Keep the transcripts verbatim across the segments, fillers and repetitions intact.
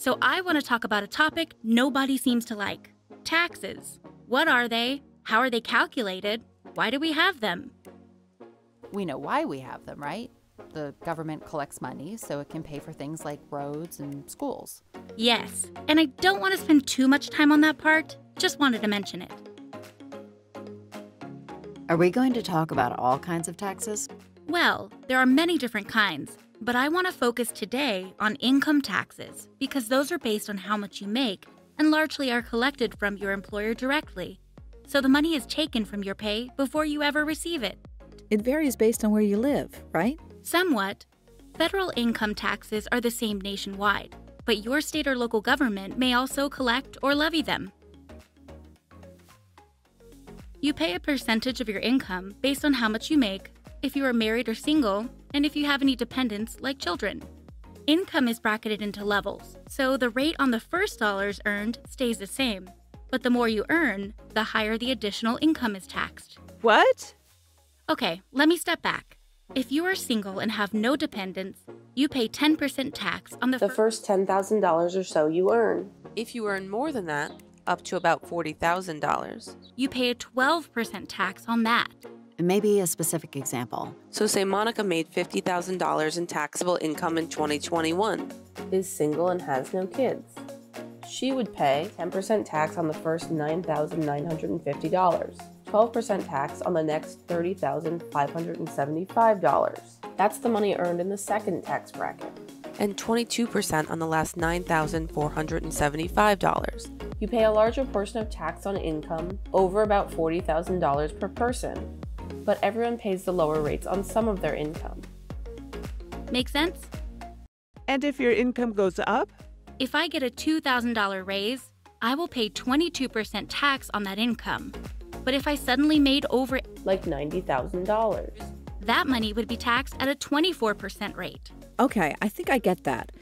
So I want to talk about a topic nobody seems to like: taxes. What are they? How are they calculated? Why do we have them? We know why we have them, right? The government collects money so it can pay for things like roads and schools. Yes, and I don't want to spend too much time on that part. Just wanted to mention it. Are we going to talk about all kinds of taxes? Well, there are many different kinds, but I want to focus today on income taxes because those are based on how much you make and largely are collected from your employer directly. So the money is taken from your pay before you ever receive it. It varies based on where you live, right? Somewhat. Federal income taxes are the same nationwide, but your state or local government may also collect or levy them. You pay a percentage of your income based on how much you make, if you are married or single, and if you have any dependents like children. Income is bracketed into levels, so the rate on the first dollars earned stays the same. But the more you earn, the higher the additional income is taxed. What? Okay, let me step back. If you are single and have no dependents, you pay ten percent tax on the, the fir first ten thousand dollars or so you earn. If you earn more than that, up to about forty thousand dollars, you pay a twelve percent tax on that. Maybe a specific example. So say Monica made fifty thousand dollars in taxable income in twenty twenty-one. Is single and has no kids. She would pay ten percent tax on the first nine thousand nine hundred fifty dollars. twelve percent tax on the next thirty thousand five hundred seventy-five dollars. That's the money earned in the second tax bracket. And twenty-two percent on the last nine thousand four hundred seventy-five dollars. You pay a larger portion of tax on income, over about forty thousand dollars per person, but everyone pays the lower rates on some of their income. Make sense? And if your income goes up? If I get a two thousand dollar raise, I will pay twenty-two percent tax on that income. But if I suddenly made over like ninety thousand dollars, that money would be taxed at a twenty-four percent rate. Okay, I think I get that.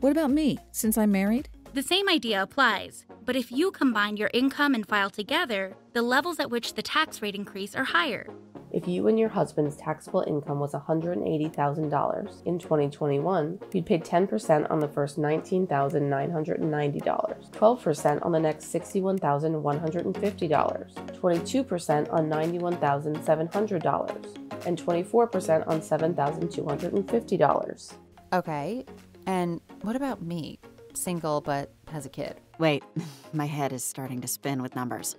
What about me, since I'm married? The same idea applies, but if you combine your income and file together, the levels at which the tax rate increase are higher. If you and your husband's taxable income was one hundred eighty thousand dollars in twenty twenty-one, you'd pay ten percent on the first nineteen thousand nine hundred ninety dollars, twelve percent on the next sixty-one thousand one hundred fifty dollars, twenty-two percent on ninety-one thousand seven hundred dollars, and twenty-four percent on seven thousand two hundred fifty dollars. Okay, and what about me? Single but has a kid. Wait, my head is starting to spin with numbers.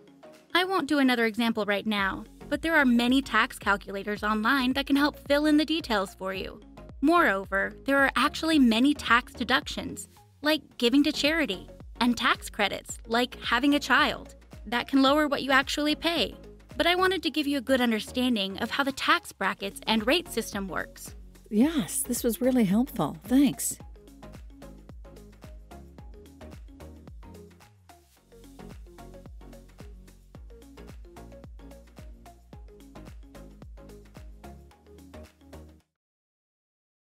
I won't do another example right now, but there are many tax calculators online that can help fill in the details for you. Moreover, there are actually many tax deductions, like giving to charity, and tax credits, like having a child, that can lower what you actually pay. But I wanted to give you a good understanding of how the tax brackets and rate system works. Yes, this was really helpful. Thanks.